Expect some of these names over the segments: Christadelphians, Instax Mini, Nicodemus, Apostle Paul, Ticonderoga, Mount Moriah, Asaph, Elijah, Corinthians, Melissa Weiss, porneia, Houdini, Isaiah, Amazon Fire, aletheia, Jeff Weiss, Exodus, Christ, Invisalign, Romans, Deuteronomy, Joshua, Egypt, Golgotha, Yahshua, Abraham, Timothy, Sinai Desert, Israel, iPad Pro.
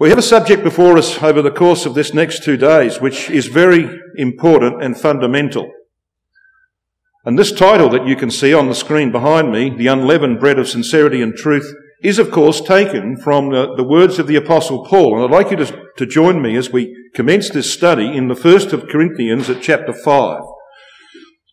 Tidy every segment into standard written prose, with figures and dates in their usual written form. We have a subject before us over the course of this next 2 days which is very important and fundamental. And this title that you can see on the screen behind me, The Unleavened Bread of Sincerity and Truth, is of course taken from the words of the Apostle Paul. And I'd like you to join me as we commence this study in the 1st of Corinthians at chapter 5.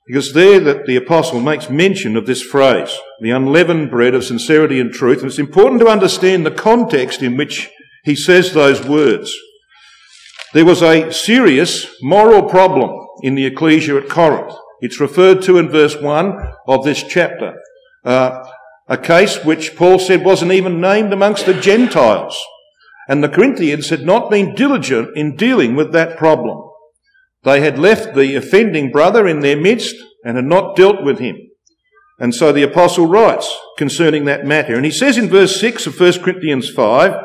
Because there that the Apostle makes mention of this phrase, the unleavened bread of sincerity and truth. And it's important to understand the context in which he says those words. There was a serious moral problem in the ecclesia at Corinth. It's referred to in verse 1 of this chapter. A case which Paul said wasn't even named amongst the Gentiles. And the Corinthians had not been diligent in dealing with that problem. They had left the offending brother in their midst and had not dealt with him. And so the apostle writes concerning that matter. And he says in verse 6 of 1 Corinthians 5,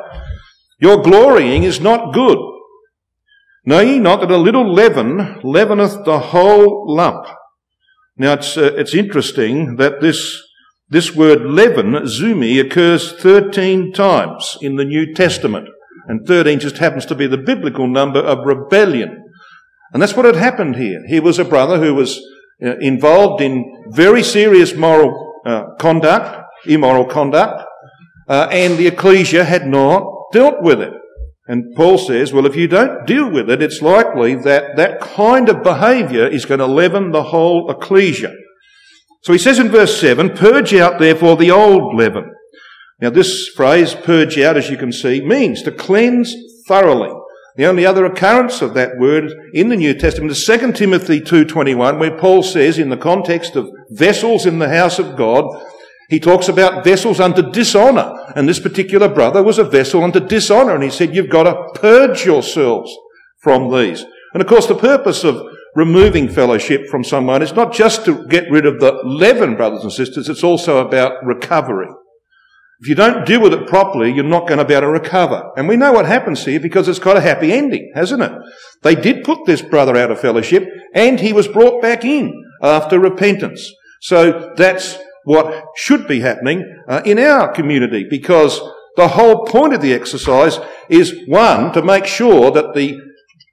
your glorying is not good. Know ye not that a little leaven leaveneth the whole lump? Now it's interesting that this word leaven, zumi, occurs 13 times in the New Testament. And 13 just happens to be the biblical number of rebellion. And that's what had happened here. Here was a brother who was involved in very serious immoral conduct, and the ecclesia had not dealt with it. And Paul says, well, if you don't deal with it, it's likely that that kind of behaviour is going to leaven the whole ecclesia. So he says in verse 7, purge out therefore the old leaven. Now this phrase, purge out, as you can see, means to cleanse thoroughly. The only other occurrence of that word in the New Testament is 2 Timothy 2:21, where Paul says in the context of vessels in the house of God, he talks about vessels unto dishonour. And this particular brother was a vessel unto dishonour. And he said, you've got to purge yourselves from these. And of course, the purpose of removing fellowship from someone is not just to get rid of the leaven, brothers and sisters. It's also about recovery. If you don't deal with it properly, you're not going to be able to recover. And we know what happens here because it's got a happy ending, hasn't it? They did put this brother out of fellowship and he was brought back in after repentance. So that's what should be happening in our community, because the whole point of the exercise is, one, to make sure that the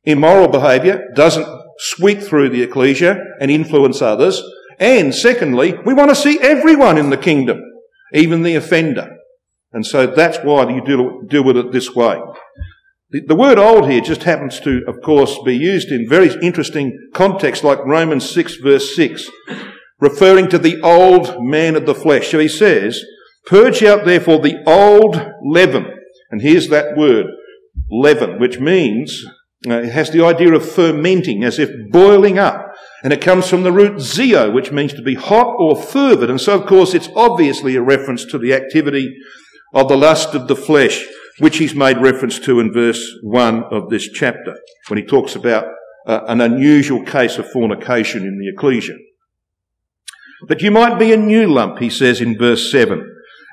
immoral behaviour doesn't sweep through the ecclesia and influence others, and secondly, we want to see everyone in the kingdom, even the offender. And so that's why you deal with it this way. The word old here just happens to, of course, be used in very interesting contexts like Romans 6 verse 6. Referring to the old man of the flesh. So he says, purge out therefore the old leaven. And here's that word, leaven, which means, it has the idea of fermenting, as if boiling up. And it comes from the root zeo, which means to be hot or fervid. And so, of course, it's obviously a reference to the activity of the lust of the flesh, which he's made reference to in verse 1 of this chapter, when he talks about an unusual case of fornication in the ecclesia. But you might be a new lump, he says in verse 7,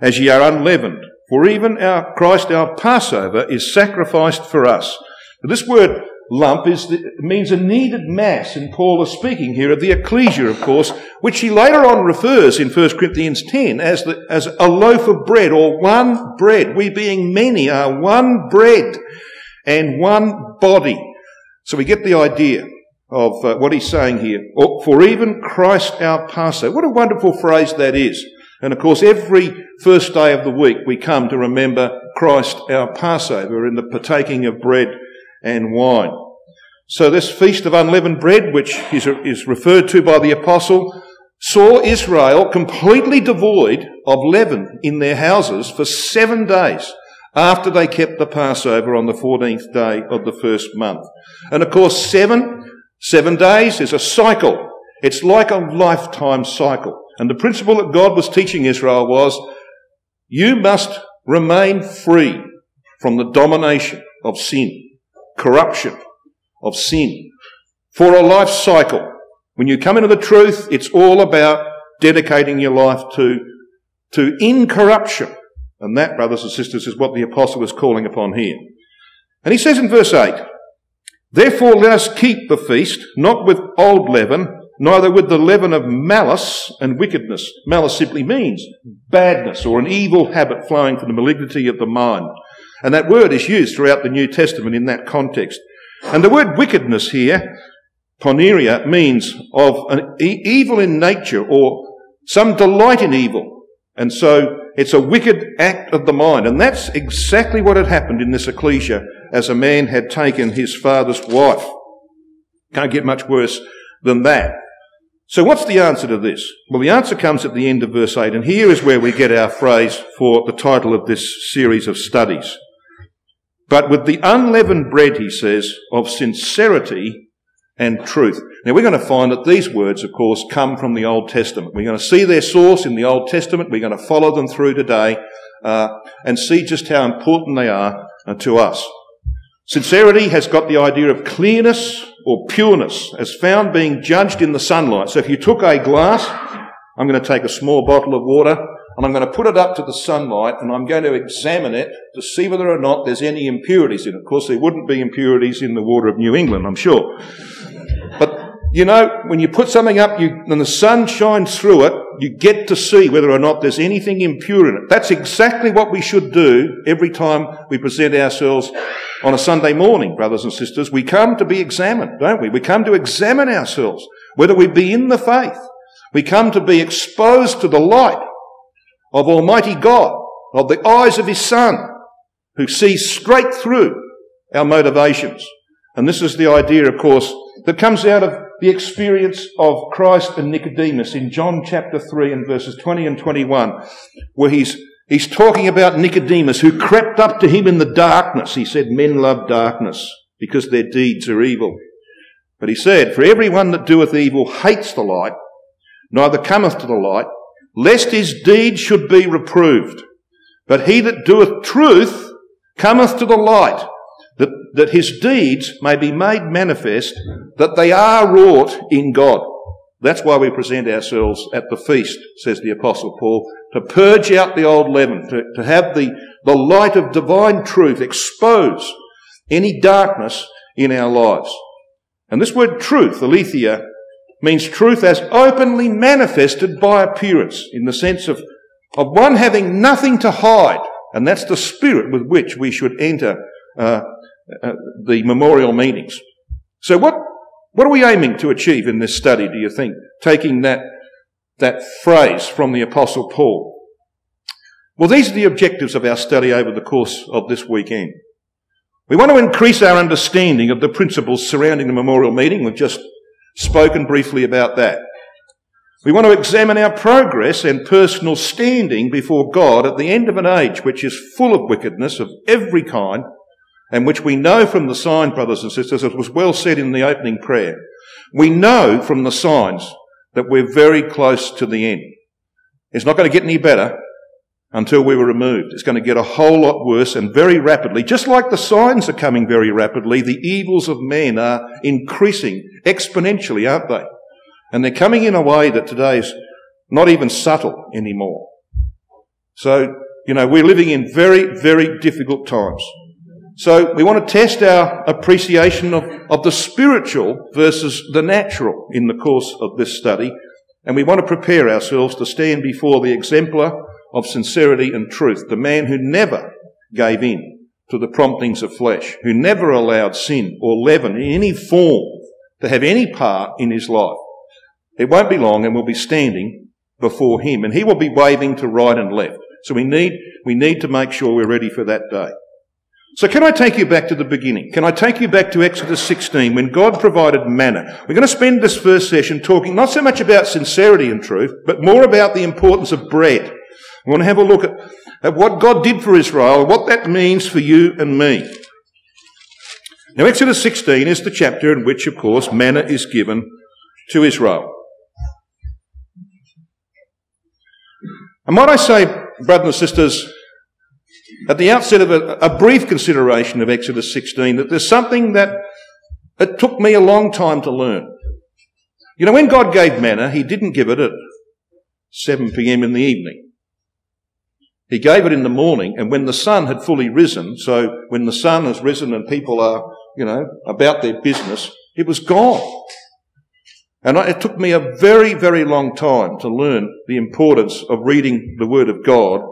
as ye are unleavened. For even our Christ, our Passover, is sacrificed for us. But this word lump means a kneaded mass, and Paul is speaking here of the ecclesia, of course, which he later on refers in 1 Corinthians 10 as a loaf of bread, or one bread. We being many are one bread and one body. So we get the idea of what he's saying here, for even Christ our Passover. What a wonderful phrase that is. And of course, every first day of the week we come to remember Christ our Passover in the partaking of bread and wine. So this feast of unleavened bread, which is referred to by the apostle, saw Israel completely devoid of leaven in their houses for 7 days after they kept the Passover on the 14th day of the first month. And of course, 7 days is a cycle. It's like a lifetime cycle. And the principle that God was teaching Israel was, you must remain free from the domination of sin, corruption of sin, for a life cycle. When you come into the truth, it's all about dedicating your life to incorruption. And that, brothers and sisters, is what the apostle is calling upon here. And he says in verse 8, therefore let us keep the feast, not with old leaven, neither with the leaven of malice and wickedness. Malice simply means badness, or an evil habit flowing from the malignity of the mind. And that word is used throughout the New Testament in that context. And the word wickedness here, porneia, means of an evil in nature, or some delight in evil. And so it's a wicked act of the mind. And that's exactly what had happened in this ecclesia as a man had taken his father's wife. Can't get much worse than that. So what's the answer to this? Well, the answer comes at the end of verse 8, and here is where we get our phrase for the title of this series of studies. But with the unleavened bread, he says, of sincerity and truth. Now, we're going to find that these words, of course, come from the Old Testament. We're going to see their source in the Old Testament. We're going to follow them through today and see just how important they are to us. Sincerity has got the idea of clearness or pureness as found being judged in the sunlight. So if you took a glass, I'm going to take a small bottle of water and I'm going to put it up to the sunlight and I'm going to examine it to see whether or not there's any impurities in it. Of course, there wouldn't be impurities in the water of New England, I'm sure. But, you know, when you put something up and the sun shines through it, you get to see whether or not there's anything impure in it. That's exactly what we should do every time we present ourselves on a Sunday morning, brothers and sisters. We come to be examined, don't we? We come to examine ourselves, whether we be in the faith. We come to be exposed to the light of Almighty God, of the eyes of His Son, who sees straight through our motivations. And this is the idea, of course, that comes out of the experience of Christ and Nicodemus in John chapter 3 and verses 20 and 21, where he's talking about Nicodemus who crept up to him in the darkness. He said, men love darkness because their deeds are evil. But he said, for everyone that doeth evil hates the light, neither cometh to the light, lest his deeds should be reproved. But he that doeth truth cometh to the light, that his deeds may be made manifest, that they are wrought in God. That's why we present ourselves at the feast, says the Apostle Paul, to purge out the old leaven, to have the light of divine truth expose any darkness in our lives. And this word truth, aletheia, means truth as openly manifested by appearance, in the sense of one having nothing to hide. And that's the spirit with which we should enter the memorial meetings. So what are we aiming to achieve in this study, do you think, taking that phrase from the Apostle Paul? Well, these are the objectives of our study over the course of this weekend. We want to increase our understanding of the principles surrounding the memorial meeting. We've just spoken briefly about that. We want to examine our progress and personal standing before God at the end of an age which is full of wickedness of every kind, and which we know from the sign, brothers and sisters, as was well said in the opening prayer. We know from the signs that we're very close to the end. It's not going to get any better until we were removed. It's going to get a whole lot worse, and very rapidly. Just like the signs are coming very rapidly, the evils of men are increasing exponentially, aren't they? And they're coming in a way that today's not even subtle anymore. So, you know, we're living in very, very difficult times. So we want to test our appreciation of the spiritual versus the natural in the course of this study, and we want to prepare ourselves to stand before the exemplar of sincerity and truth, the man who never gave in to the promptings of flesh, who never allowed sin or leaven in any form to have any part in his life. It won't be long and we'll be standing before him, and he will be waving to right and left. So we need to make sure we're ready for that day. So can I take you back to the beginning? Can I take you back to Exodus 16, when God provided manna? We're going to spend this first session talking not so much about sincerity and truth, but more about the importance of bread. We want to have a look at what God did for Israel and what that means for you and me. Now, Exodus 16 is the chapter in which, of course, manna is given to Israel. And might I say, brothers and sisters, at the outset of a brief consideration of Exodus 16, that there's something that it took me a long time to learn. You know, when God gave manna, He didn't give it at 7 p.m. in the evening. He gave it in the morning, and when the sun had fully risen, so when the sun has risen and people are, you know, about their business, it was gone. And it took me a very, very long time to learn the importance of reading the Word of God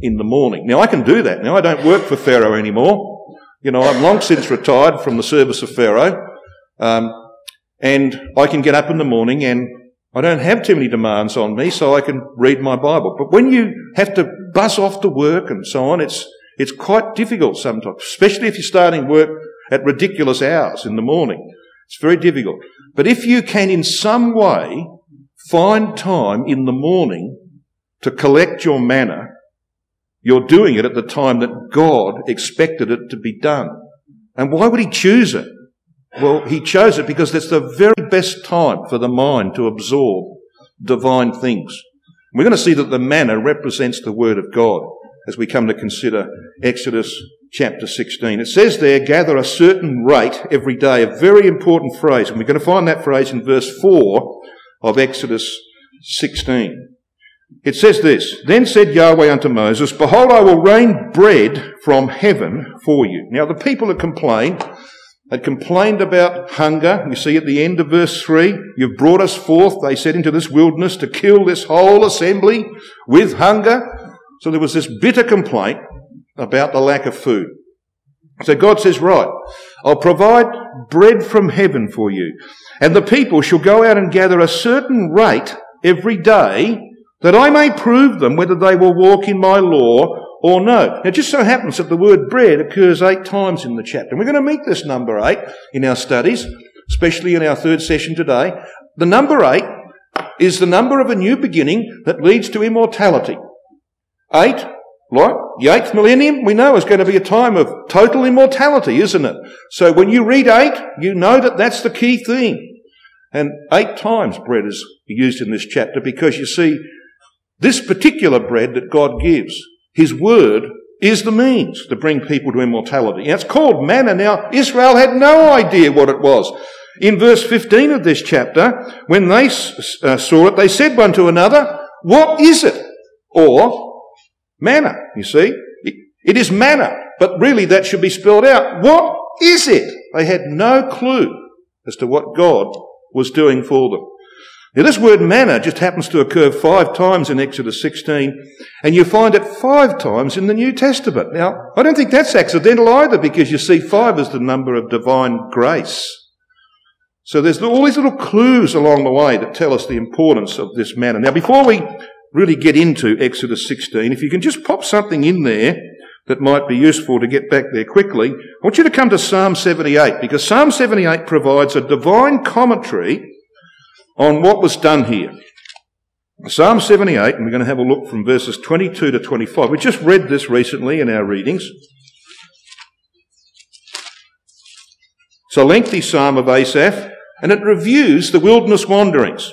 in the morning. Now, I can do that. Now, I don't work for Pharaoh anymore. You know, I'm long since retired from the service of Pharaoh, and I can get up in the morning and I don't have too many demands on me, so I can read my Bible. But when you have to buzz off to work and so on, it's quite difficult sometimes, especially if you're starting work at ridiculous hours in the morning. It's very difficult. But if you can in some way find time in the morning to collect your manna, you're doing it at the time that God expected it to be done. And why would he choose it? Well, he chose it because that's the very best time for the mind to absorb divine things. We're going to see that the manna represents the word of God as we come to consider Exodus chapter 16. It says there, gather a certain rate every day, a very important phrase. And we're going to find that phrase in verse 4 of Exodus 16. It says this, then said Yahweh unto Moses, behold, I will rain bread from heaven for you. Now, the people that complained had complained about hunger. You see at the end of verse 3, you've brought us forth, they said, into this wilderness to kill this whole assembly with hunger. So there was this bitter complaint about the lack of food. So God says, right, I'll provide bread from heaven for you, and the people shall go out and gather a certain rate every day, that I may prove them whether they will walk in my law or no. Now, it just so happens that the word bread occurs 8 times in the chapter. And we're going to meet this number 8 in our studies, especially in our third session today. The number 8 is the number of a new beginning that leads to immortality. 8, like the 8th millennium, we know is going to be a time of total immortality, isn't it? So when you read 8, you know that that's the key thing. And 8 times bread is used in this chapter because, you see, this particular bread that God gives, his word, is the means to bring people to immortality. And it's called manna. Now, Israel had no idea what it was. In verse 15 of this chapter, when they saw it, they said one to another, what is it? Or manna, you see. It is manna, but really that should be spelled out. What is it? They had no clue as to what God was doing for them. Now, this word manna just happens to occur 5 times in Exodus 16, and you find it 5 times in the New Testament. Now, I don't think that's accidental either, because you see 5 is the number of divine grace. So there's all these little clues along the way that tell us the importance of this manna. Now, before we really get into Exodus 16, if you can just pop something in there that might be useful to get back there quickly, I want you to come to Psalm 78, because Psalm 78 provides a divine commentary on what was done here. Psalm 78, and we're going to have a look from verses 22 to 25. We just read this recently in our readings. It's a lengthy psalm of Asaph, and it reviews the wilderness wanderings.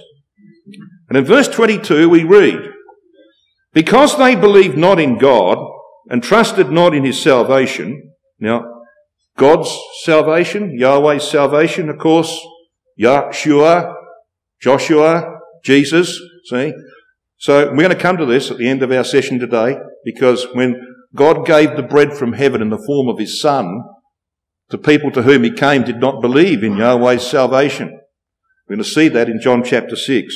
And in verse 22 we read, because they believed not in God and trusted not in his salvation. Now, God's salvation, Yahweh's salvation, of course, Yahshua, Joshua, Jesus, see? So we're going to come to this at the end of our session today, because when God gave the bread from heaven in the form of his son, the people to whom he came did not believe in Yahweh's salvation. We're going to see that in John chapter 6.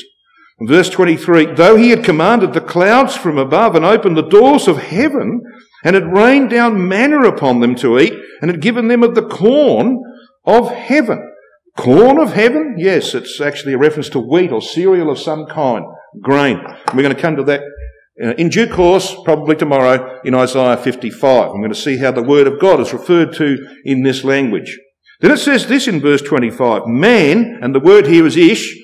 In verse 23, though he had commanded the clouds from above and opened the doors of heaven and had rained down manna upon them to eat and had given them of the corn of heaven. Corn of heaven? Yes, it's actually a reference to wheat or cereal of some kind, grain. And we're going to come to that in due course, probably tomorrow, in Isaiah 55. I'm going to see how the word of God is referred to in this language. Then it says this in verse 25, man, and the word here is ish,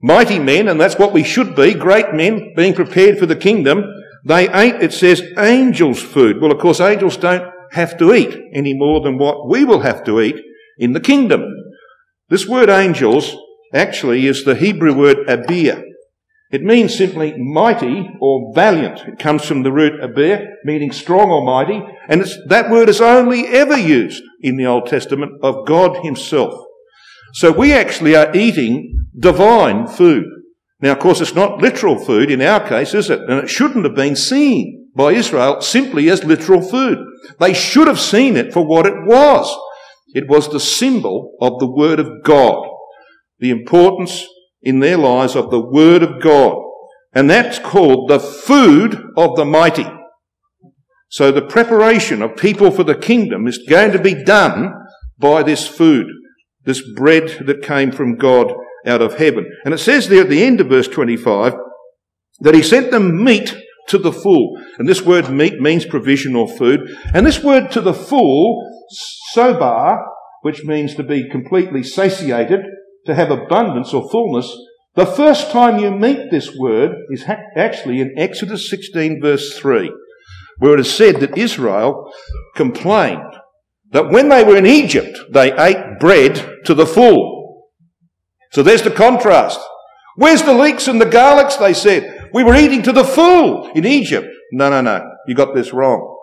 mighty men, and that's what we should be, great men, being prepared for the kingdom. They ate, it says, angels' food. Well, of course, angels don't have to eat any more than what we will have to eat in the kingdom. This word angels actually is the Hebrew word abir. It means simply mighty or valiant. It comes from the root abir, meaning strong or mighty, and that word is only ever used in the Old Testament of God himself. So we actually are eating divine food. Now, of course, it's not literal food in our case, is it? And it shouldn't have been seen by Israel simply as literal food. They should have seen it for what it was. It was the symbol of the Word of God, the importance in their lives of the Word of God. And that's called the food of the mighty. So the preparation of people for the kingdom is going to be done by this food, this bread that came from God out of heaven. And it says there at the end of verse 25 that he sent them meat to the full. And this word meat means provision or food. And this word to the full, sobar, which means to be completely satiated, to have abundance or fullness. The first time you meet this word is actually in Exodus 16 verse 3, where it is said that Israel complained that when they were in Egypt, they ate bread to the full. So there's the contrast. Where's the leeks and the garlics, they said. We were eating to the full in Egypt. No, no, no, you got this wrong.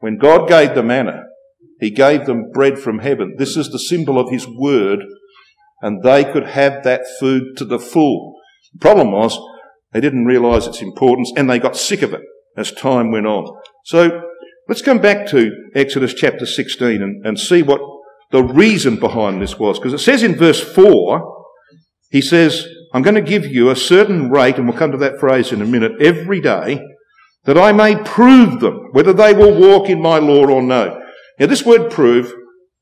When God gave the manna, he gave them bread from heaven. This is the symbol of his word, and they could have that food to the full. The problem was they didn't realise its importance, and they got sick of it as time went on. So let's come back to Exodus chapter 16 and see what the reason behind this was. Because it says in verse 4, he says, I'm going to give you a certain rate, and we'll come to that phrase in a minute, every day, that I may prove them, whether they will walk in my law or no. Now, this word prove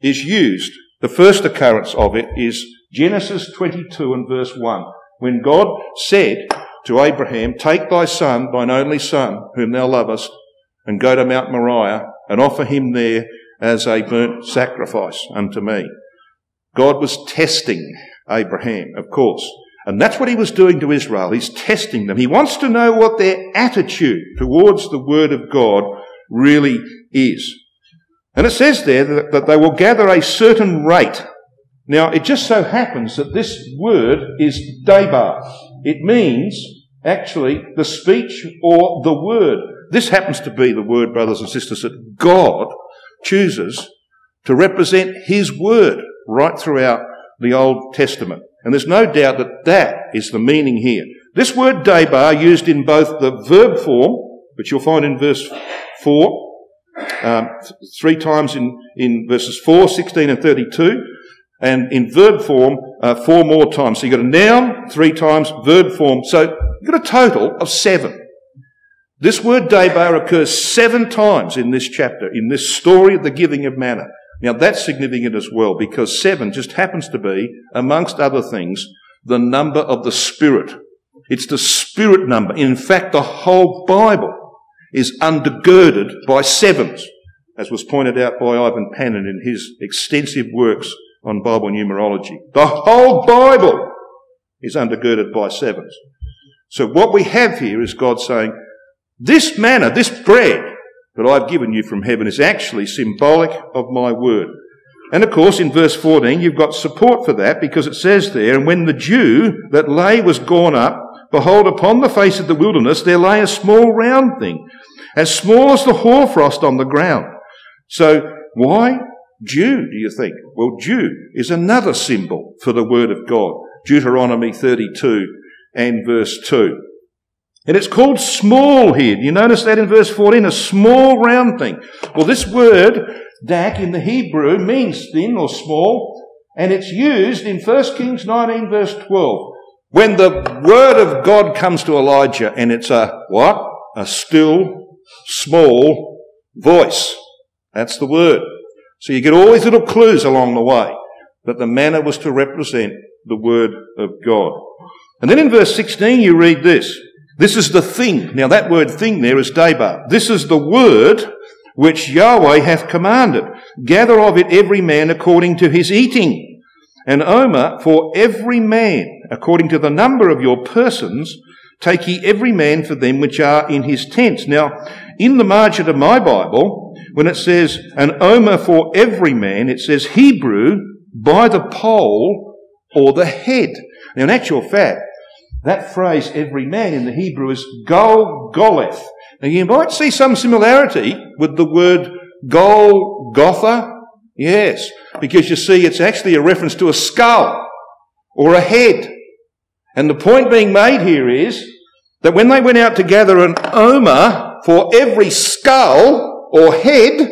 is used. The first occurrence of it is Genesis 22 and verse 1, when God said to Abraham, take thy son, thine only son, whom thou lovest, and go to Mount Moriah and offer him there as a burnt sacrifice unto me. God was testing Abraham, of course. And that's what he was doing to Israel. He's testing them. He wants to know what their attitude towards the word of God really is. And it says there that they will gather a certain rate. Now, it just so happens that this word is dabar. It means, actually, the speech or the word. This happens to be the word, brothers and sisters, that God chooses to represent his word right throughout the Old Testament. And there's no doubt that that is the meaning here. This word dabar, used in both the verb form, which you'll find in verse 4, three times in verses 4, 16 and 32, and in verb form four more times. So you've got a noun three times, verb form. So you've got a total of 7. This word dabar occurs 7 times in this chapter, in this story of the giving of manna. Now that's significant as well, because 7 just happens to be, amongst other things, the number of the Spirit. It's the Spirit number. In fact, the whole Bible is undergirded by 7s, as was pointed out by Ivan Panin in his extensive works on Bible numerology. The whole Bible is undergirded by 7s. So what we have here is God saying, this manna, this bread that I've given you from heaven is actually symbolic of my word. And of course, in verse 14, you've got support for that, because it says there, and when the dew that lay was gone up, behold, upon the face of the wilderness there lay a small round thing, as small as the hoarfrost on the ground. So why dew, do you think? Well, dew is another symbol for the word of God, Deuteronomy 32 and verse 2. And it's called small here. You notice that in verse 14, a small round thing. Well, this word, dak, in the Hebrew means thin or small, and it's used in 1 Kings 19 verse 12. When the word of God comes to Elijah, and it's a what? A still, small voice. That's the word. So you get all these little clues along the way that the manna was to represent the word of God. And then in verse 16 you read this. This is the thing. Now that word thing there is dabar. This is the word which Yahweh hath commanded. Gather of it every man according to his eating. And Omer, for every man, according to the number of your persons, take ye every man for them which are in his tents. Now, in the margin of my Bible, when it says, an Omer for every man, it says Hebrew, by the pole or the head. Now, in actual fact, that phrase, every man, in the Hebrew is Golgoleth. Now, you might see some similarity with the word Golgotha. Yes, because you see, it's actually a reference to a skull or a head. And the point being made here is that when they went out to gather an omer for every skull or head,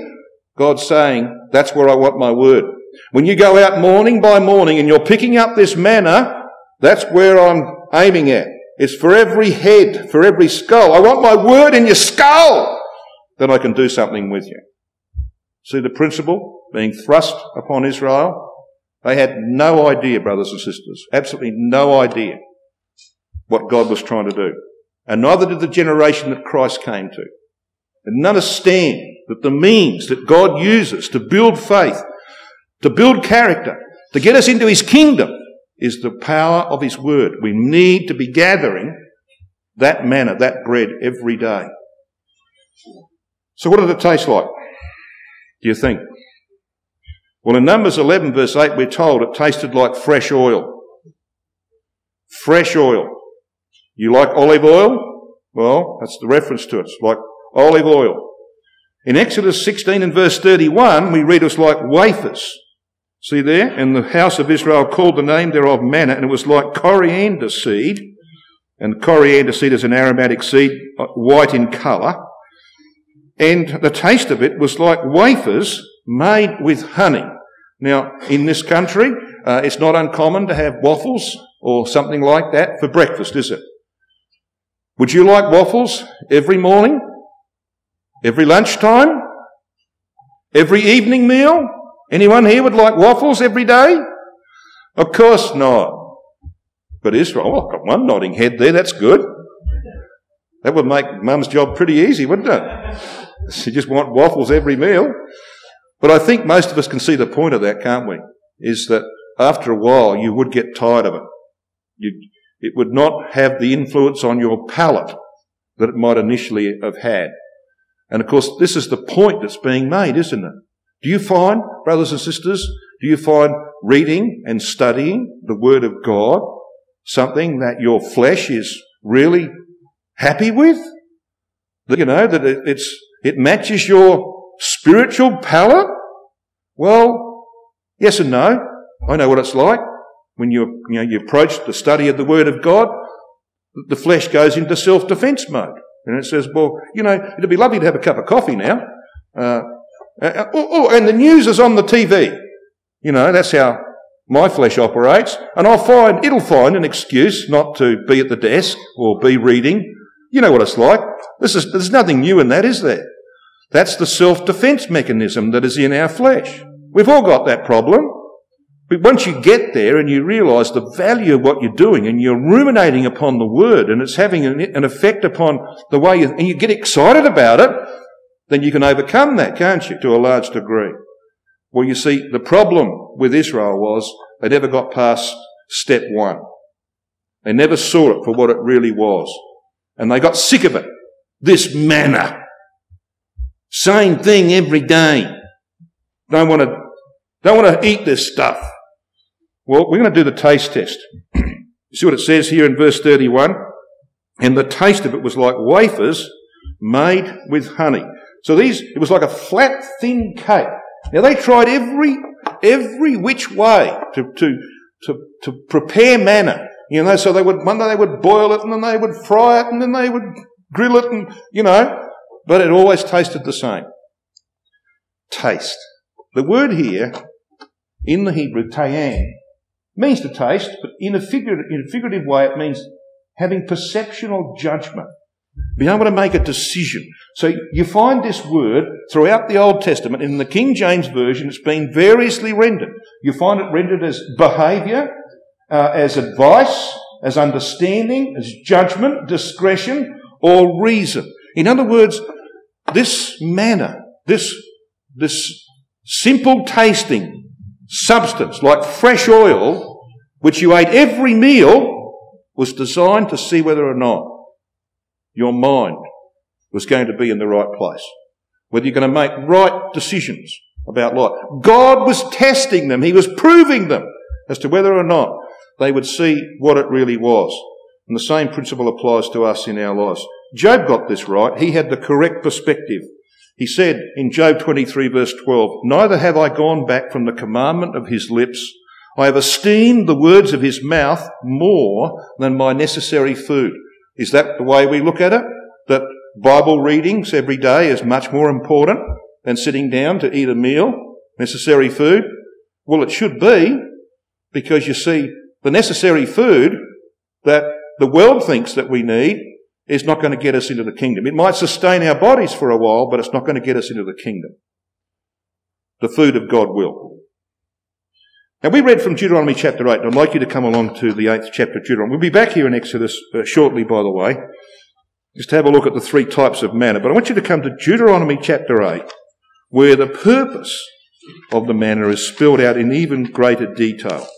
God's saying, that's where I want my word. When you go out morning by morning and you're picking up this manna, that's where I'm aiming at. It's for every head, for every skull. I want my word in your skull. then I can do something with you. See the principle being thrust upon Israel? They had no idea, brothers and sisters, absolutely no idea what God was trying to do. And neither did the generation that Christ came to. And understand that the means that God uses to build faith, to build character, to get us into his kingdom is the power of his word. We need to be gathering that manna, that bread every day. So what did it taste like, do you think? Well, in Numbers 11 verse 8 we're told it tasted like fresh oil. Fresh oil. You like olive oil? Well, that's the reference to it. It's like olive oil. In Exodus 16 and verse 31 we read it's like wafers. See there? And the house of Israel called the name thereof manna, and it was like coriander seed. And coriander seed is an aromatic seed, white in colour. And the taste of it was like wafers made with honey. Now, in this country, it's not uncommon to have waffles or something like that for breakfast, is it? Would you like waffles every morning? Every lunchtime? Every evening meal? Anyone here would like waffles every day? Of course not. But Israel, well, I've got one nodding head there, that's good. That would make Mum's job pretty easy, wouldn't it? She just want waffles every meal. But I think most of us can see the point of that, can't we? Is that after a while you would get tired of it. It would not have the influence on your palate that it might initially have had. And of course, this is the point that's being made, isn't it? Do you find, brothers and sisters, do you find reading and studying the Word of God something that your flesh is really happy with? You know, that it matches your spiritual palate? Well, yes and no. I know what it's like when you approach the study of the Word of God. The flesh goes into self-defense mode, and it says, "Well, you know, it'd be lovely to have a cup of coffee now." And the news is on the TV. You know, that's how my flesh operates, and it'll find an excuse not to be at the desk or be reading. You know what it's like. There's nothing new in that, is there? That's the self-defense mechanism that is in our flesh. We've all got that problem. But once you get there and you realise the value of what you're doing, and you're ruminating upon the Word, and it's having an effect upon the way and you get excited about it, then you can overcome that, can't you, to a large degree? Well, you see, the problem with Israel was they never got past step one. They never saw it for what it really was. And they got sick of it. This manna. Same thing every day. Don't want to eat this stuff. Well, we're going to do the taste test. You see what it says here in verse 31? And the taste of it was like wafers made with honey. So it was like a flat, thin cake. Now they tried every which way to prepare manna, you know. So one day they would boil it, and then they would fry it, and then they would grill it, and you know. But it always tasted the same. Taste. The word here in the Hebrew, tayan, means to taste, but in a figurative way, it means having perception or judgment. Being able to make a decision. So you find this word throughout the Old Testament. In the King James Version, it's been variously rendered. You find it rendered as behaviour, as advice, as understanding, as judgment, discretion, or reason. In other words, this manna, this simple tasting substance, like fresh oil, which you ate every meal, was designed to see whether or not your mind was going to be in the right place, whether you're going to make right decisions about life. God was testing them. He was proving them as to whether or not they would see what it really was. And the same principle applies to us in our lives. Job got this right. He had the correct perspective. He said in Job 23 verse 12, "Neither have I gone back from the commandment of his lips. I have esteemed the words of his mouth more than my necessary food." Is that the way we look at it? That Bible readings every day is much more important than sitting down to eat a meal, necessary food? Well, it should be, because you see, the necessary food that the world thinks that we need is not going to get us into the kingdom. It might sustain our bodies for a while, but it's not going to get us into the kingdom. The food of God will. Now, we read from Deuteronomy chapter 8, and I'd like you to come along to the 8th chapter of Deuteronomy. We'll be back here in Exodus shortly, by the way, just to have a look at the three types of manna. But I want you to come to Deuteronomy chapter 8, where the purpose of the manna is spelled out in even greater detail.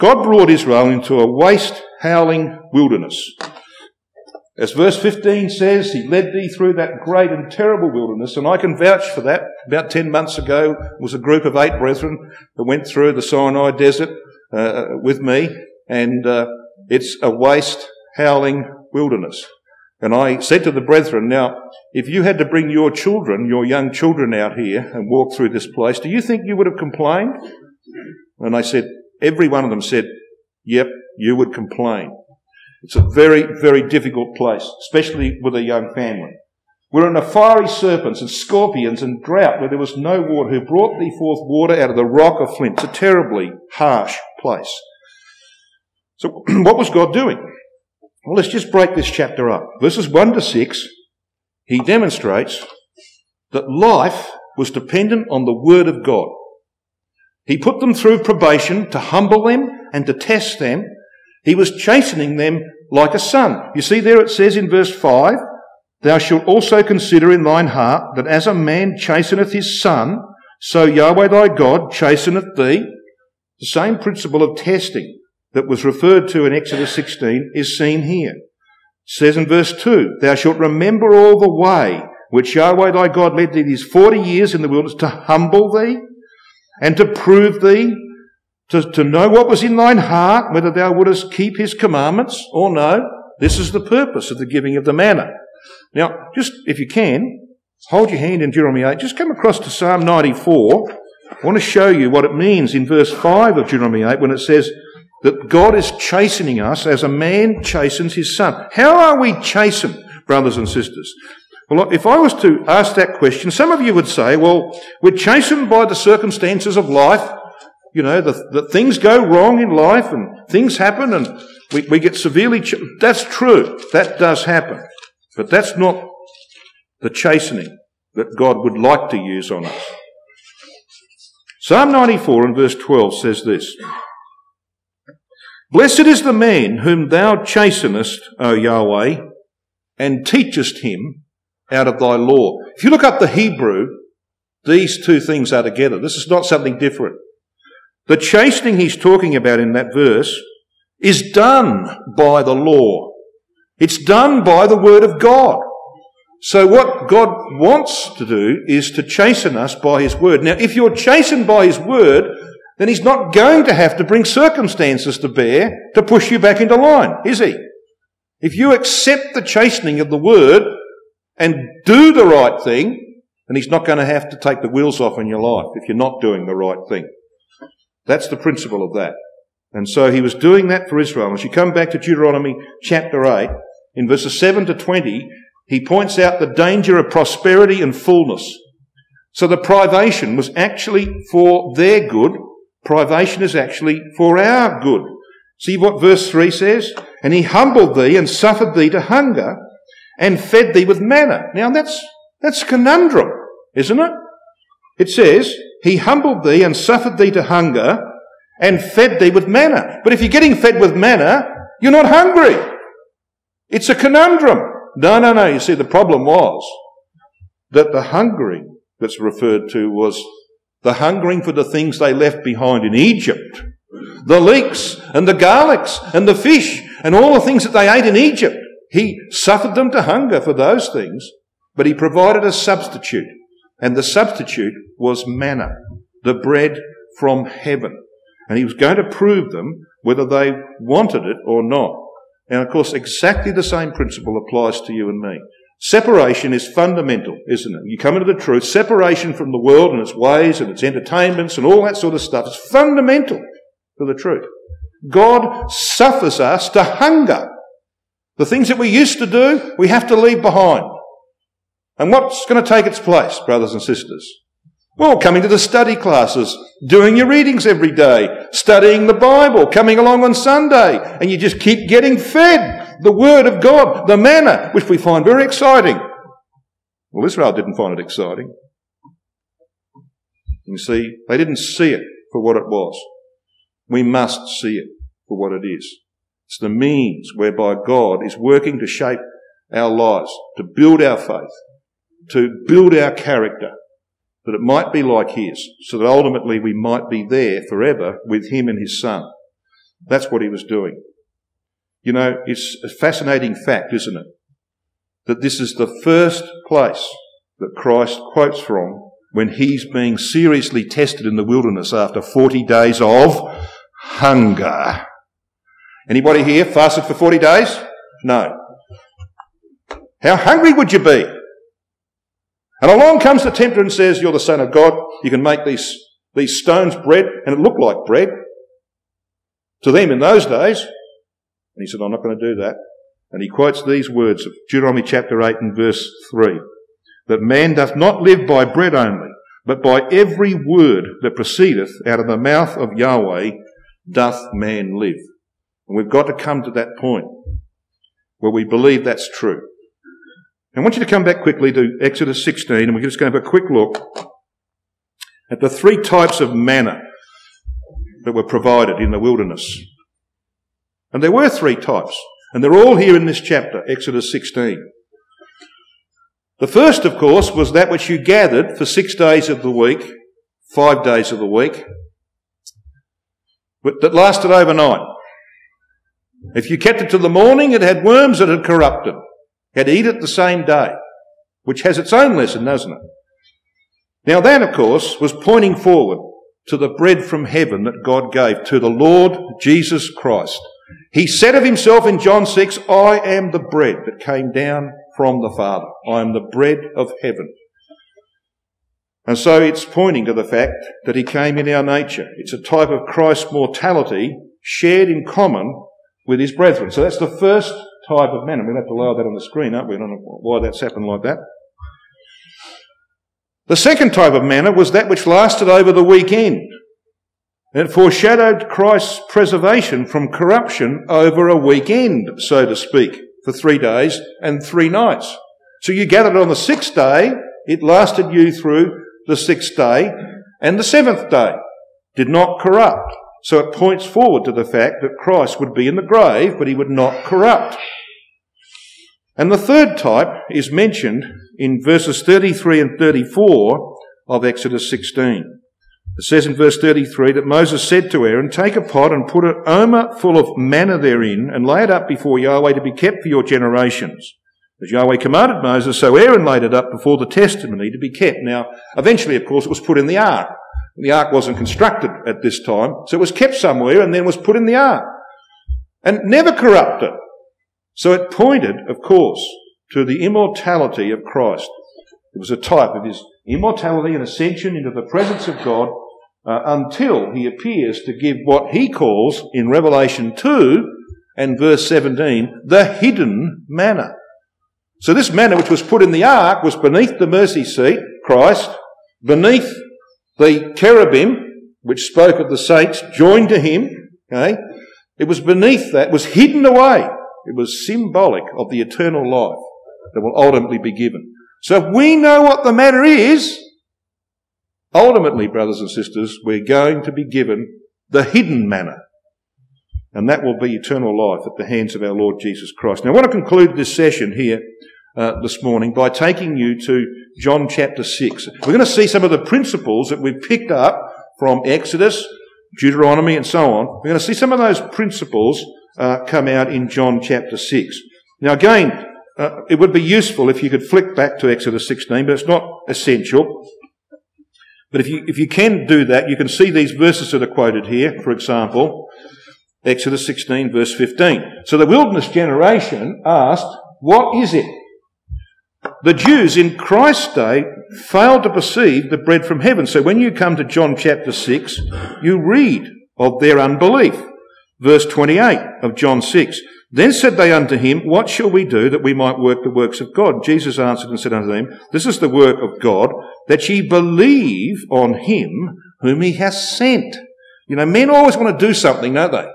God brought Israel into a waste, howling wilderness. As verse 15 says, he led thee through that great and terrible wilderness, and I can vouch for that. About 10 months ago was a group of 8 brethren that went through the Sinai Desert with me, and it's a waste, howling wilderness. And I said to the brethren, now, if you had to bring your children, your young children out here and walk through this place, do you think you would have complained? And I said, every one of them said, yep, you would complain. It's a very, very difficult place, especially with a young family. We're in a fiery serpents and scorpions and drought where there was no water, who brought thee forth water out of the rock of flint. It's a terribly harsh place. So what was God doing? Well, let's just break this chapter up. Verses 1 to 6, he demonstrates that life was dependent on the word of God. He put them through probation to humble them and to test them. He was chastening them like a son. You see there it says in verse 5, thou shalt also consider in thine heart that as a man chasteneth his son, so Yahweh thy God chasteneth thee. The same principle of testing that was referred to in Exodus 16 is seen here. It says in verse 2, thou shalt remember all the way which Yahweh thy God led thee these 40 years in the wilderness to humble thee and to prove thee, to know what was in thine heart, whether thou wouldest keep his commandments or no. This is the purpose of the giving of the manna. Now, just if you can, hold your hand in Deuteronomy 8. Just come across to Psalm 94. I want to show you what it means in verse 5 of Deuteronomy 8 when it says that God is chastening us as a man chastens his son. How are we chastened, brothers and sisters? Well, if I was to ask that question, some of you would say, well, we're chastened by the circumstances of life. You know, that things go wrong in life and things happen and we get severely... That's true. That does happen. But that's not the chastening that God would like to use on us. Psalm 94 and verse 12 says this, blessed is the man whom thou chastenest, O Yahweh, and teachest him out of thy law. If you look up the Hebrew, these two things are together. This is not something different. The chastening he's talking about in that verse is done by the law. It's done by the word of God. So what God wants to do is to chasten us by his word. Now, if you're chastened by his word, then he's not going to have to bring circumstances to bear to push you back into line, is he? If you accept the chastening of the word and do the right thing, then he's not going to have to take the wheels off in your life if you're not doing the right thing. That's the principle of that. And so he was doing that for Israel. As you come back to Deuteronomy chapter 8, in verses 7 to 20, he points out the danger of prosperity and fullness. So the privation was actually for their good. Privation is actually for our good. See what verse 3 says? And he humbled thee and suffered thee to hunger and fed thee with manna. Now that's a conundrum, isn't it? It says, he humbled thee and suffered thee to hunger and fed thee with manna. But if you're getting fed with manna, you're not hungry. It's a conundrum. No. You see, the problem was that the hungering that's referred to was the hungering for the things they left behind in Egypt. The leeks and the garlics and the fish and all the things that they ate in Egypt. He suffered them to hunger for those things, but he provided a substitute. And the substitute was manna, the bread from heaven. And he was going to prove them whether they wanted it or not. And, of course, exactly the same principle applies to you and me. Separation is fundamental, isn't it? You come into the truth. Separation from the world and its ways and its entertainments and all that sort of stuff is fundamental to the truth. God suffers us to hunger. The things that we used to do, we have to leave behind. And what's going to take its place, brothers and sisters? Well, coming to the study classes, doing your readings every day, studying the Bible, coming along on Sunday, and you just keep getting fed the Word of God, the manna, which we find very exciting. Well, Israel didn't find it exciting. You see, they didn't see it for what it was. We must see it for what it is. It's the means whereby God is working to shape our lives, to build our faith, to build our character, that it might be like his, so that ultimately we might be there forever with him and his son. That's what he was doing. You know, it's a fascinating fact, isn't it, that this is the first place that Christ quotes from when he's being seriously tested in the wilderness after 40 days of hunger. Anybody here fasted for 40 days? No. How hungry would you be? And along comes the tempter and says, you're the Son of God, you can make these stones bread, and it looked like bread to them in those days. And he said, I'm not going to do that. And he quotes these words of Deuteronomy chapter 8 and verse 3, that man doth not live by bread only, but by every word that proceedeth out of the mouth of Yahweh doth man live. And we've got to come to that point where we believe that's true. I want you to come back quickly to Exodus 16, and we're just going to have a quick look at the three types of manna that were provided in the wilderness. And there were three types, and they're all here in this chapter, Exodus 16. The first, of course, was that which you gathered for 6 days of the week, 5 days of the week, that lasted overnight. If you kept it to the morning, it had worms that had corrupted. You had to eat it the same day, which has its own lesson, doesn't it? Now that, of course, was pointing forward to the bread from heaven that God gave to the Lord Jesus Christ. He said of himself in John 6, I am the bread that came down from the Father. I am the bread of heaven. And so it's pointing to the fact that he came in our nature. It's a type of Christ's mortality shared in common with his brethren. So that's the first type of manna. We're going to have to lower that on the screen, aren't we? I don't know why that's happened like that. The second type of manna was that which lasted over the weekend. And it foreshadowed Christ's preservation from corruption over a weekend, so to speak, for 3 days and 3 nights. So you gathered it on the 6th day, it lasted you through the 6th day, and the 7th day did not corrupt. So it points forward to the fact that Christ would be in the grave, but he would not corrupt. And the third type is mentioned in verses 33 and 34 of Exodus 16. It says in verse 33 that Moses said to Aaron, take a pot and put an omer full of manna therein and lay it up before Yahweh to be kept for your generations. As Yahweh commanded Moses, so Aaron laid it up before the testimony to be kept. Now, eventually, of course, it was put in the ark. The ark wasn't constructed at this time, so it was kept somewhere and then was put in the ark and never corrupted. So it pointed, of course, to the immortality of Christ. It was a type of his immortality and ascension into the presence of God until he appears to give what he calls, in Revelation 2 and verse 17, the hidden manna. So this manna which was put in the ark was beneath the mercy seat, Christ, beneath the cherubim, which spoke of the saints, joined to him, okay? It was beneath that, was hidden away. It was symbolic of the eternal life that will ultimately be given. So if we know what the matter is, ultimately, brothers and sisters, we're going to be given the hidden manna. And that will be eternal life at the hands of our Lord Jesus Christ. Now I want to conclude this session here this morning by taking you to John chapter 6. We're going to see some of the principles that we've picked up from Exodus, Deuteronomy and so on. We're going to see some of those principles come out in John chapter 6. Now again, it would be useful if you could flick back to Exodus 16, but it's not essential. But if you can do that, you can see these verses that are quoted here, for example, Exodus 16 verse 15. So the wilderness generation asked, what is it? The Jews in Christ's day failed to perceive the bread from heaven. So when you come to John chapter 6, you read of their unbelief. Verse 28 of John 6. Then said they unto him, what shall we do that we might work the works of God? Jesus answered and said unto them, this is the work of God, that ye believe on him whom he has sent. You know, men always want to do something, don't they?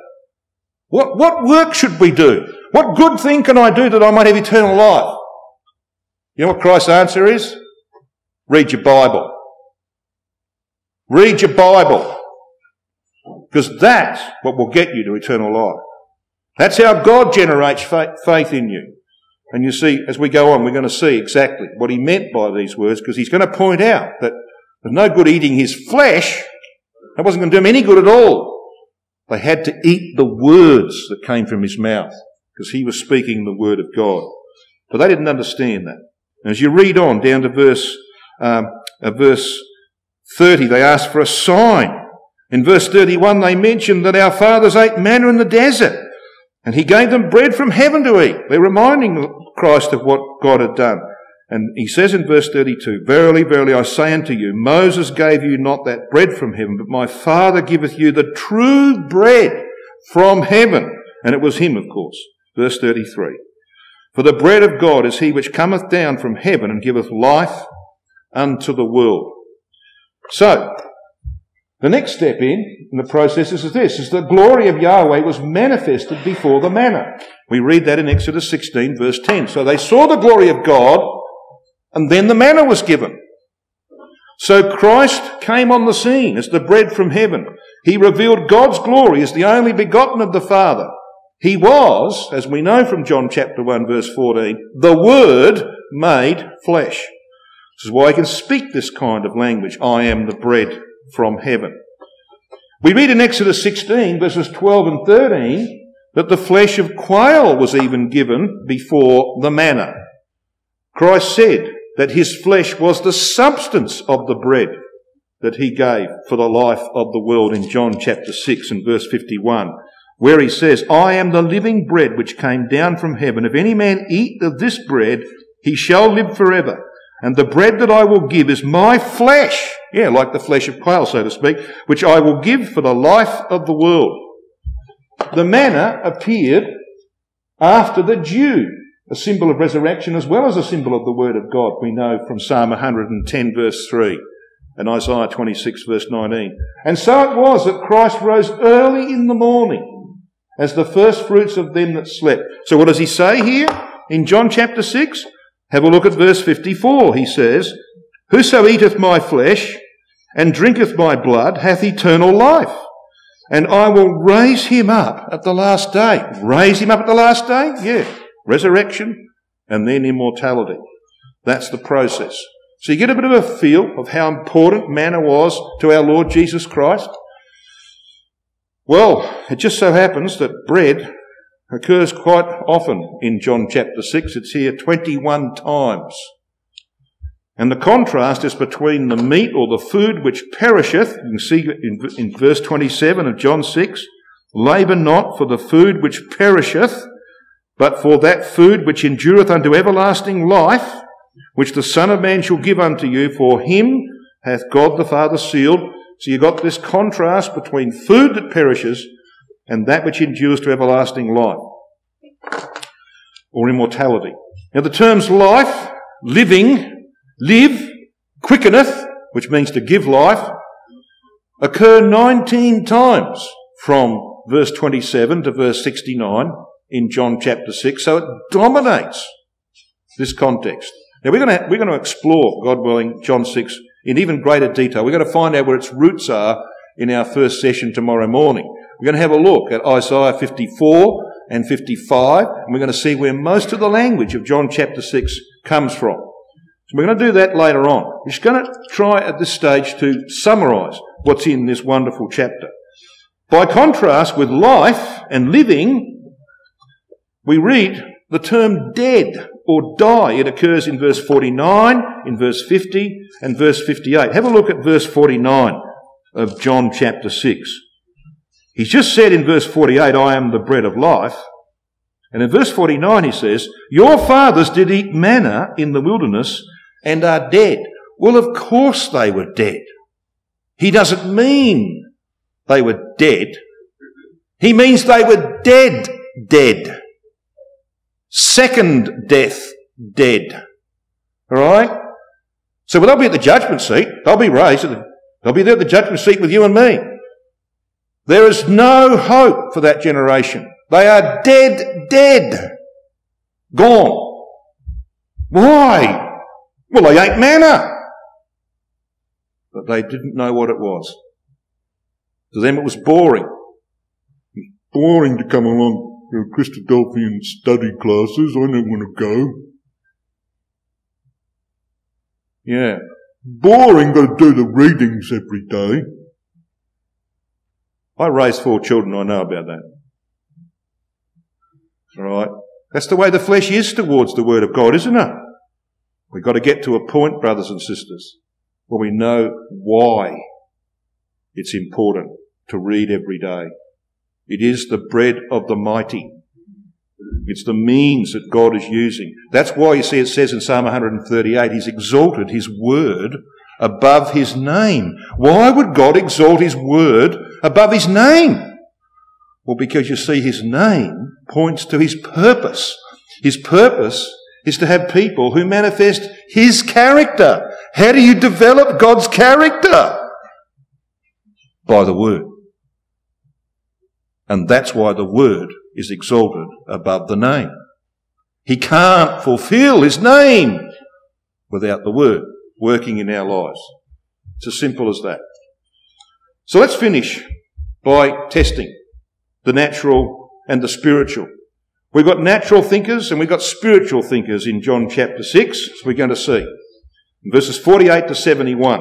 What work should we do? What good thing can I do that I might have eternal life? You know what Christ's answer is? Read your Bible. Read your Bible. Because that's what will get you to eternal life. That's how God generates faith in you. And you see, as we go on, we're going to see exactly what he meant by these words, because he's going to point out that there's no good eating his flesh. That wasn't going to do him any good at all. They had to eat the words that came from his mouth, because he was speaking the word of God. But they didn't understand that. And as you read on down to verse 30, they asked for a sign. In verse 31, they mentioned that our fathers ate manna in the desert, and he gave them bread from heaven to eat. They're reminding Christ of what God had done. And he says in verse 32, verily, verily, I say unto you, Moses gave you not that bread from heaven, but my Father giveth you the true bread from heaven. And it was him, of course. Verse 33, for the bread of God is he which cometh down from heaven and giveth life unto the world. So, the next step in the process is this, is the glory of Yahweh was manifested before the manna. We read that in Exodus 16, verse 10. So they saw the glory of God, and then the manna was given. So Christ came on the scene as the bread from heaven. He revealed God's glory as the only begotten of the Father. He was, as we know from John chapter 1, verse 14, the Word made flesh. This is why he can speak this kind of language, I am the bread from heaven. We read in Exodus 16, verses 12 and 13, that the flesh of quail was even given before the manna. Christ said that his flesh was the substance of the bread that he gave for the life of the world in John chapter 6 and verse 51, where he says, I am the living bread which came down from heaven. If any man eat of this bread, he shall live forever. And the bread that I will give is my flesh, yeah, like the flesh of quail, so to speak, which I will give for the life of the world. The manna appeared after the dew, a symbol of resurrection as well as a symbol of the word of God, we know from Psalm 110 verse 3 and Isaiah 26 verse 19. And so it was that Christ rose early in the morning as the first fruits of them that slept. So what does he say here in John chapter 6? Have a look at verse 54. He says, whoso eateth my flesh and drinketh my blood hath eternal life, and I will raise him up at the last day. Raise him up at the last day? Yeah. Resurrection and then immortality. That's the process. So you get a bit of a feel of how important manna was to our Lord Jesus Christ. Well, it just so happens that bread occurs quite often in John chapter 6. It's here 21 times. And the contrast is between the meat or the food which perisheth, you can see in verse 27 of John 6, labour not for the food which perisheth, but for that food which endureth unto everlasting life, which the Son of Man shall give unto you, for him hath God the Father sealed. So you've got this contrast between food that perishes and that which endures to everlasting life, or immortality. Now the terms life, living, live, quickeneth, which means to give life, occur 19 times from verse 27 to verse 69 in John chapter 6, so it dominates this context. Now we're going to explore, God willing, John 6 in even greater detail. We're going to find out where its roots are in our first session tomorrow morning. We're going to have a look at Isaiah 54 and 55, and we're going to see where most of the language of John chapter 6 comes from. So we're going to do that later on. We're just going to try at this stage to summarise what's in this wonderful chapter. By contrast with life and living, we read the term dead or die. It occurs in verse 49, in verse 50 and verse 58. Have a look at verse 49 of John chapter 6. He's just said in verse 48, I am the bread of life. And in verse 49 he says, your fathers did eat manna in the wilderness and are dead. Well, of course they were dead. He doesn't mean they were dead. He means they were dead, dead. Second death, dead. All right? So when they'll be at the judgment seat, they'll be raised, they'll be there at the judgment seat with you and me. There is no hope for that generation. They are dead, dead, gone. Why? Well, they ate manna. But they didn't know what it was. To them it was boring. It's boring to come along to Christadelphian study classes. I don't want to go. Yeah. Boring, got to do the readings every day. I raised 4 children, I know about that. Right? That's the way the flesh is towards the Word of God, isn't it? We've got to get to a point, brothers and sisters, where we know why it's important to read every day. It is the bread of the mighty. It's the means that God is using. That's why you see it says in Psalm 138, He's exalted His word above His name. Why would God exalt His word above His name? Well, because you see His name points to His purpose. His purpose is to have people who manifest His character. How do you develop God's character? By the Word. And that's why the Word is exalted above the name. He can't fulfill His name without the Word working in our lives. It's as simple as that. So let's finish by testing the natural and the spiritual. We've got natural thinkers and we've got spiritual thinkers in John chapter 6, as we're going to see, in verses 48 to 71.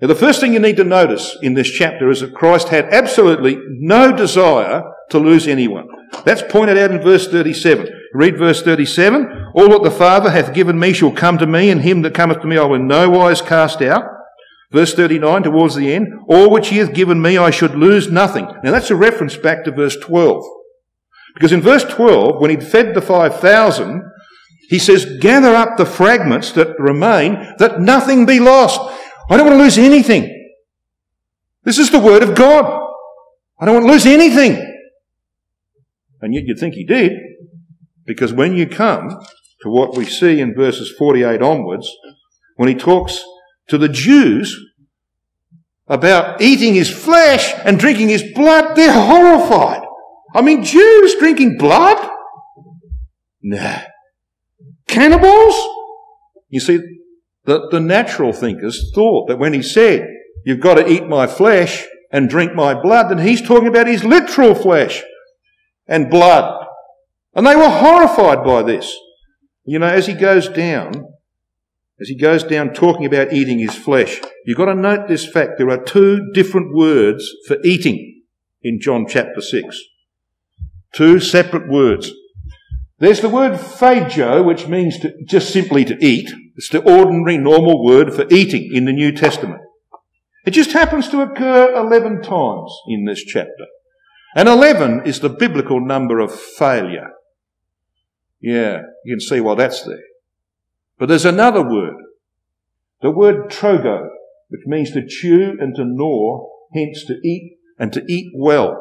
Now, the first thing you need to notice in this chapter is that Christ had absolutely no desire to lose anyone. That's pointed out in verse 37. Read verse 37. All that the Father hath given me shall come to me, and him that cometh to me I will in no wise cast out. Verse 39, towards the end, all which he hath given me I should lose nothing. Now, that's a reference back to verse 12. Because in verse 12, when he'd fed the 5,000, he says, gather up the fragments that remain, that nothing be lost. I don't want to lose anything. This is the word of God. I don't want to lose anything. And yet you'd think he did, because when you come to what we see in verses 48 onwards, when he talks to the Jews about eating his flesh and drinking his blood, they're horrified. I mean, Jews drinking blood? Nah. Cannibals? You see, the natural thinkers thought that when he said, you've got to eat my flesh and drink my blood, then he's talking about his literal flesh and blood. And they were horrified by this. You know, as he goes down talking about eating his flesh, you've got to note this fact. There are 2 different words for eating in John chapter 6. 2 separate words. There's the word phago, which means to, just simply to eat. It's the ordinary, normal word for eating in the New Testament. It just happens to occur 11 times in this chapter. And 11 is the biblical number of failure. Yeah, you can see why that's there. But there's another word, the word trogo, which means to chew and to gnaw, hence to eat and to eat well.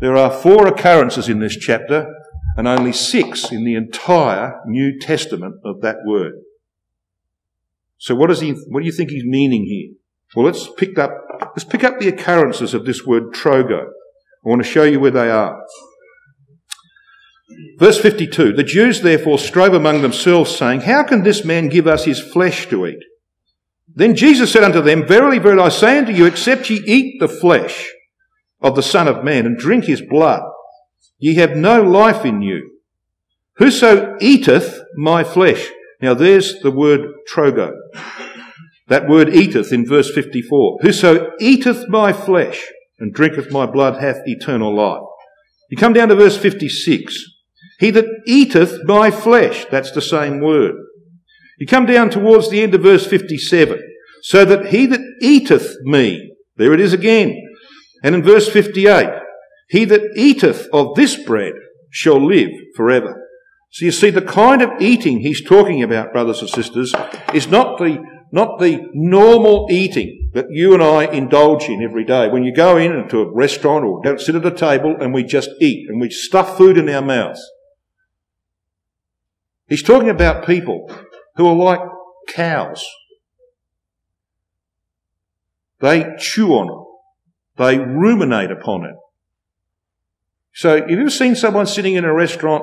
There are 4 occurrences in this chapter and only 6 in the entire New Testament of that word. So what do you think he's meaning here? Well, let's pick up the occurrences of this word trogo. I want to show you where they are. Verse 52, the Jews therefore strove among themselves, saying, how can this man give us his flesh to eat? Then Jesus said unto them, verily, verily, I say unto you, except ye eat the flesh of the Son of Man and drink his blood, ye have no life in you. Whoso eateth my flesh. Now there's the word trogo. That word eateth in verse 54. Whoso eateth my flesh and drinketh my blood hath eternal life. You come down to verse 56. He that eateth my flesh. That's the same word. You come down towards the end of verse 57. So that he that eateth me. There it is again. And in verse 58. He that eateth of this bread shall live forever. So you see, the kind of eating he's talking about, brothers and sisters, is not the normal eating that you and I indulge in every day. When you go in to a restaurant or don't sit at a table and we just eat and we stuff food in our mouths. He's talking about people who are like cows They chew on it. They ruminate upon it. So have you ever seen someone sitting in a restaurant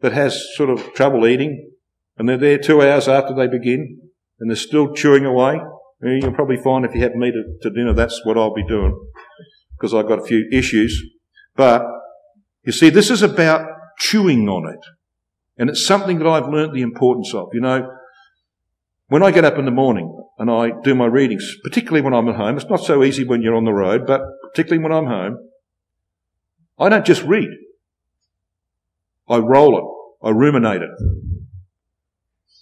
that has sort of trouble eating, and they're there 2 hours after they begin and they're still chewing away? You'll probably find if you have me to dinner, that's what I'll be doing, because I've got a few issues. But you see, this is about chewing on it. And it's something that I've learnt the importance of. You know, when I get up in the morning and I do my readings, particularly when I'm at home — it's not so easy when you're on the road, but particularly when I'm home — I don't just read. I roll it. I ruminate it.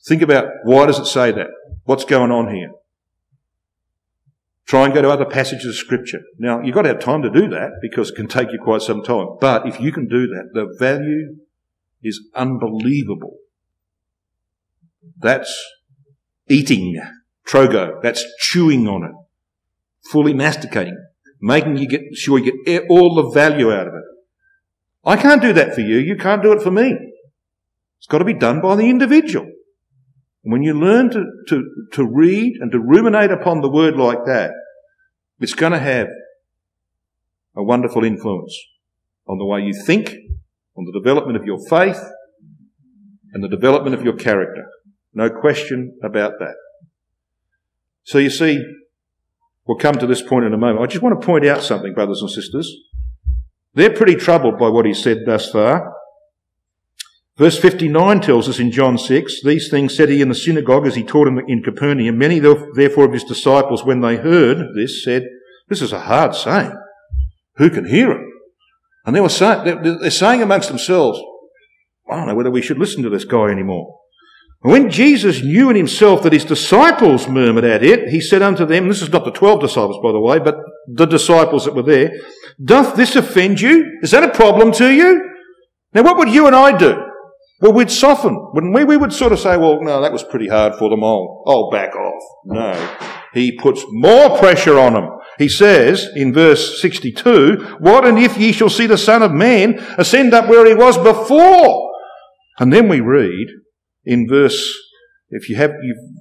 Think about, why does it say that? What's going on here? Try and go to other passages of Scripture. Now, you've got to have time to do that, because it can take you quite some time. But if you can do that, the value is unbelievable. That's eating, trogo. That's chewing on it, fully masticating, making you get sure you get all the value out of it. I can't do that for you. You can't do it for me. It's got to be done by the individual. And when you learn to read and to ruminate upon the word like that, it's going to have a wonderful influence on the way you think, on the development of your faith, and the development of your character. No question about that. So you see, we'll come to this point in a moment. I just want to point out something, brothers and sisters. They're pretty troubled by what he said thus far. Verse 59 tells us in John 6, "These things said he in the synagogue as he taught him in Capernaum. Many therefore of his disciples, when they heard this, said, 'This is a hard saying. Who can hear it?'" And they were saying amongst themselves, "I don't know whether we should listen to this guy anymore." And when Jesus knew in himself that his disciples murmured at it, he said unto them — this is not the 12 disciples, by the way, but the disciples that were there — "Doth this offend you? Is that a problem to you?" Now, what would you and I do? Well, we'd soften, wouldn't we? We would sort of say, "Well, no, that was pretty hard for them. I'll back off." No. He puts more pressure on them. He says in verse 62, "What, and if ye shall see the Son of Man ascend up where he was before?" And then we read in verse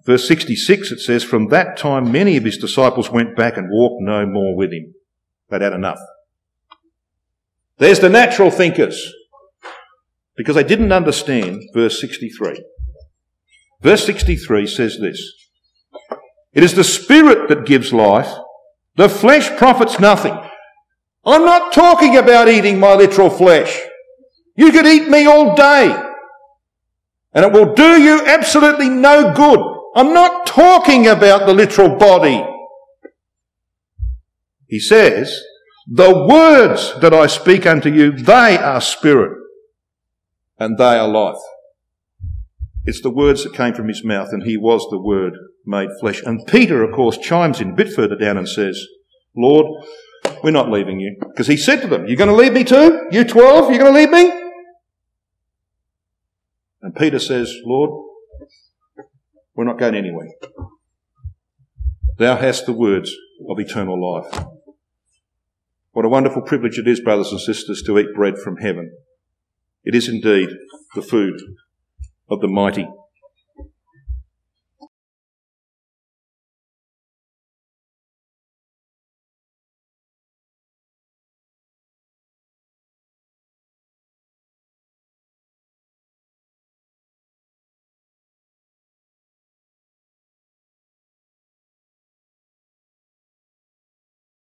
66, it says, "From that time many of his disciples went back and walked no more with him." They'd had enough. There's the natural thinkers, because they didn't understand verse 63. Verse 63 says this: "It is the Spirit that gives life. The flesh profits nothing." I'm not talking about eating my literal flesh. You could eat me all day, and it will do you absolutely no good. I'm not talking about the literal body. He says, "The words that I speak unto you, they are spirit, and they are life." It's the words that came from his mouth, and he was the Word made flesh. And Peter, of course, chimes in a bit further down and says, "Lord, we're not leaving you." Because he said to them, "You're going to leave me too? You 12, you're going to leave me?" And Peter says, "Lord, we're not going anywhere. Thou hast the words of eternal life." What a wonderful privilege it is, brothers and sisters, to eat bread from heaven. It is indeed the food of the mighty.